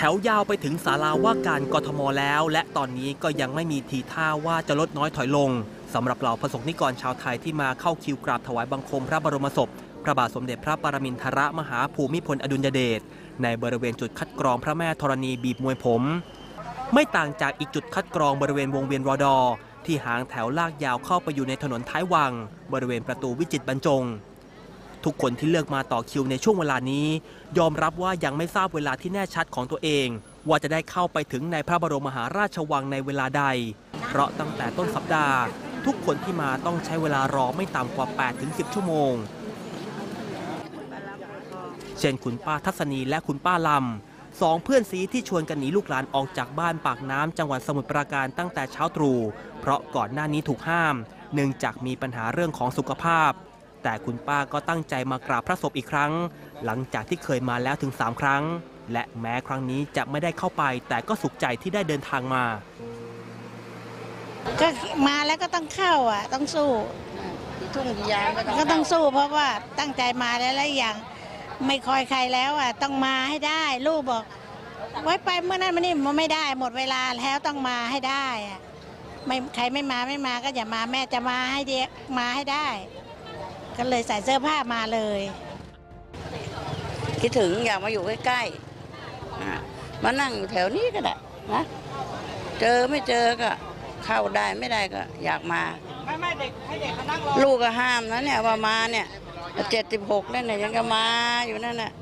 แถวยาวไปถึงศาลาว่าการกทมแล้วและตอนนี้ก็ยังไม่มีทีท่าว่าจะลดน้อยถอยลงสำหรับเหล่าประสงค์นิกรชาวไทยที่มาเข้าคิวกราบถวายบังคมพระบรมศพพระบาทสมเด็จพระปรมินทรมหาภูมิพลอดุลยเดชในบริเวณจุดคัดกรองพระแม่ธรณีบีบมวยผมไม่ต่างจากอีกจุดคัดกรองบริเวณวงเวียนรอดอที่หางแถวลากยาวเข้าไปอยู่ในถนนท้ายวังบริเวณประตูวิจิตรบรรจงทุกคนที่เลือกมาต่อคิวในช่วงเวลานี้ยอมรับว่ายังไม่ทราบเวลาที่แน่ชัดของตัวเองว่าจะได้เข้าไปถึงในพระบรมมหาราชวังในเวลาใดเพราะตั้งแต่ต้นสัปดาห์ทุกคนที่มาต้องใช้เวลารอไม่ต่ำกว่า 8-10 ชั่วโมงเช่นคุณป้าทัศนีและคุณป้าลำสองเพื่อนซีที่ชวนกันหนีลูกหลานออกจากบ้านปากน้ำจังหวัดสมุทรปราการตั้งแต่เช้าตรู่เพราะก่อนหน้านี้ถูกห้ามเนื่องจากมีปัญหาเรื่องของสุขภาพแต่คุณป้าก็ตั้งใจมากราบพระศพอีกครั้งหลังจากที่เคยมาแล้วถึง3ครั้งและแม้ครั้งนี้จะไม่ได้เข้าไปแต่ก็สุขใจที่ได้เดินทางมาก็มาแล้วก็ต้องเข้าอ่ะต้องสู้ทุ่งยางก็ต้องสู้เพราะว่าตั้งใจมาแล้วหลายอย่างไม่คอยใครแล้วอ่ะต้องมาให้ได้ลูกบอกไว้ไปเมื่อนั้นมานี่มันไม่ได้หมดเวลาแล้วต้องมาให้ได้อ่ะไม่ใครไม่มาก็อย่ามาแม่จะมาให้เด็กมาให้ได้ก็เลยใส่เสื้อผ้ามาเลยคิดถึงอยากมาอยู่ใกล้ๆมานั่งอยู่แถวนี้ก็ได้นะเจอไม่เจอก็เข้าได้ไม่ได้ก็อยากมาไม่เด็กให้เด็กมานั่งรอลูกก็ห้ามนะเนี่ยว่ามาเนี่ย76นั่นน่ะยังก็มาอยู่นั่นน่ะ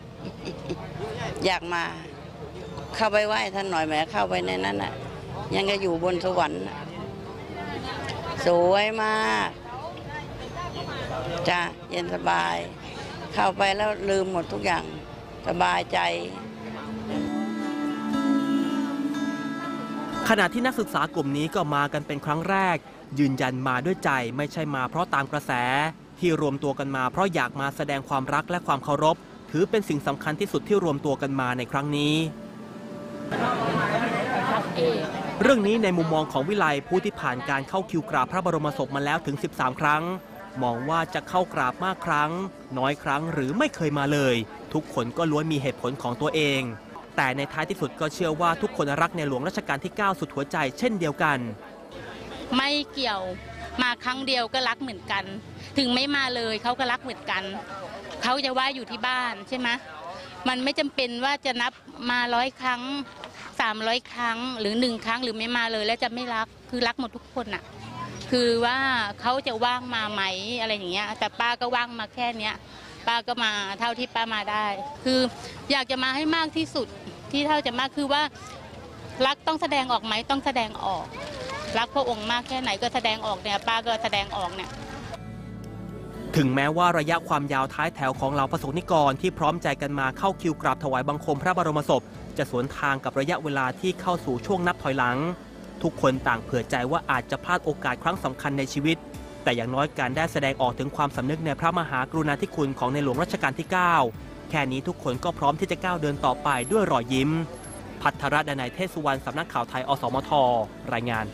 อยากมาเข้าไปไหว้ท่านหน่อยแหมเข้าไปในนั้นน่ะยังก็อยู่บนสวรรค์สวยมากจ้ะเย็นสบายเข้าไปแล้วลืมหมดทุกอย่างสบายใจขณะที่นักศึกษากลุ่มนี้ก็มากันเป็นครั้งแรกยืนยันมาด้วยใจไม่ใช่มาเพราะตามกระแสที่รวมตัวกันมาเพราะอยากมาแสดงความรักและความเคารพถือเป็นสิ่งสำคัญที่สุดที่รวมตัวกันมาในครั้งนี้เรื่องนี้ในมุมมองของวิไลผู้ที่ผ่านการเข้าคิวกราบพระบรมศพมาแล้วถึง13ครั้งมองว่าจะเข้ากราบมากครั้งน้อยครั้งหรือไม่เคยมาเลยทุกคนก็ล้วนมีเหตุผลของตัวเองแต่ในท้ายที่สุดก็เชื่อว่าทุกคนรักในหลวงรัชกาลที่9สุดหัวใจเช่นเดียวกันไม่เกี่ยวมาครั้งเดียวก็รักเหมือนกันถึงไม่มาเลยเขาก็รักเหมือนกันเขาจะว่าอยู่ที่บ้านใช่ไหมมันไม่จำเป็นว่าจะนับมา100ครั้ง300ครั้งหรือ1ครั้งหรือไม่มาเลยแล้วจะไม่รักคือรักหมดทุกคนอะคือว่าเขาจะว่างมาไหมอะไรอย่างเงี้ยแต่ป้าก็ว่างมาแค่เนี้ยป้าก็มาเท่าที่ป้ามาได้คืออยากจะมาให้มากที่สุดที่เท่าจะมากคือว่ารักต้องแสดงออกไหมต้องแสดงออกรักพระองค์มากแค่ไหนก็แสดงออกเนี่ยป้าก็แสดงออกเนี่ยถึงแม้ว่าระยะความยาวท้ายแถวของเหล่าประสงค์นิกรที่พร้อมใจกันมาเข้าคิวกราบถวายบังคมพระบรมศพจะสวนทางกับระยะเวลาที่เข้าสู่ช่วงนับถอยหลังทุกคนต่างเผื่อใจว่าอาจจะพลาดโอกาสครั้งสำคัญในชีวิตแต่อย่างน้อยการได้แสดงออกถึงความสำนึกในพระมหากรุณาธิคุณของในหลวงรัชกาลที่9แค่นี้ทุกคนก็พร้อมที่จะก้าวเดินต่อไปด้วยรอยยิ้มภัทรดนัยเทศสุวรรณสำนักข่าวไทยอสมทรายงาน